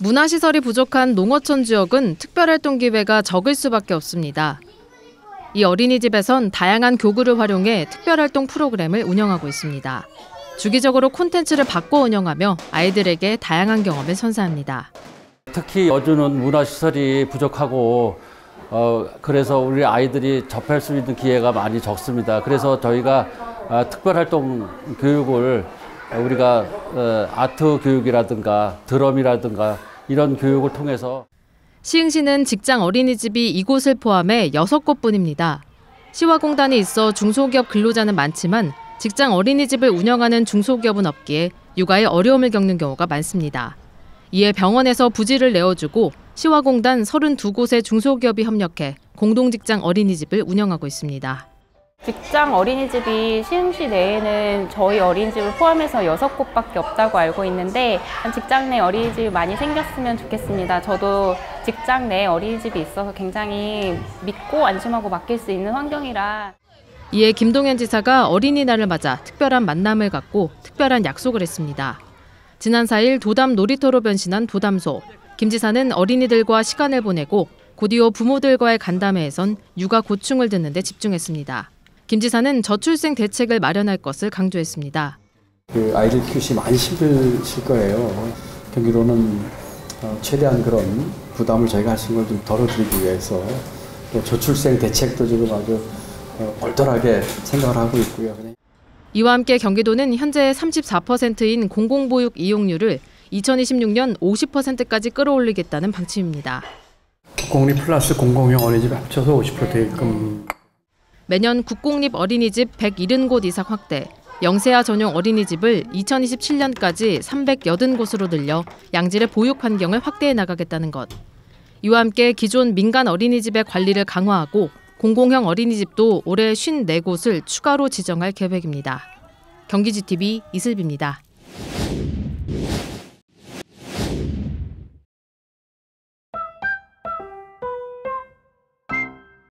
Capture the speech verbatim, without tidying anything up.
문화시설이 부족한 농어촌 지역은 특별활동 기회가 적을 수밖에 없습니다. 이 어린이집에선 다양한 교구를 활용해 특별활동 프로그램을 운영하고 있습니다. 주기적으로 콘텐츠를 바꿔 운영하며 아이들에게 다양한 경험을 선사합니다. 특히 여주는 문화시설이 부족하고 어, 그래서 우리 아이들이 접할 수 있는 기회가 많이 적습니다. 그래서 저희가 어, 특별활동 교육을 우리가 어, 아트 교육이라든가 드럼이라든가 이런 교육을 통해서 시흥시는 직장 어린이집이 이곳을 포함해 여섯 곳뿐입니다. 시화공단이 있어 중소기업 근로자는 많지만 직장 어린이집을 운영하는 중소기업은 없기에 육아에 어려움을 겪는 경우가 많습니다. 이에 병원에서 부지를 내어주고 시화공단 서른두 곳의 중소기업이 협력해 공동직장 어린이집을 운영하고 있습니다. 직장 어린이집이 시흥시 내에는 저희 어린이집을 포함해서 여섯 곳밖에 없다고 알고 있는데 직장 내 어린이집이 많이 생겼으면 좋겠습니다. 저도 직장 내 어린이집이 있어서 굉장히 믿고 안심하고 맡길 수 있는 환경이라. 이에 김동연 지사가 어린이날을 맞아 특별한 만남을 갖고 특별한 약속을 했습니다. 지난 사 일 도담 놀이터로 변신한 도담소. 김 지사는 어린이들과 시간을 보내고 곧이어 부모들과의 간담회에선 육아 고충을 듣는 데 집중했습니다. 김 지사는 저출생 대책을 마련할 것을 강조했습니다. 그 아이들 키우시면 많이 힘드실 거예요. 경기도는 최대한 그런 부담을 저희가 할 수 있는 걸 좀 덜어드리기 위해서 또 저출생 대책도 지금 아주 얼떨하게 생각을 하고 있고요. 이와 함께 경기도는 현재 삼십사 퍼센트인 공공보육 이용률을 이천이십육 년 오십 퍼센트까지 끌어올리겠다는 방침입니다. 국공립 플러스 공공형 어린이집 합쳐서 오십 퍼센트 되게끔. 매년 국공립 어린이집 백칠십 곳 이상 확대, 영세아 전용 어린이집을 이천이십칠 년까지 삼백팔십 곳으로 늘려 양질의 보육 환경을 확대해 나가겠다는 것. 이와 함께 기존 민간 어린이집의 관리를 강화하고 공공형 어린이집도 올해 오십사 곳을 추가로 지정할 계획입니다. 경기 지티비 이슬비입니다.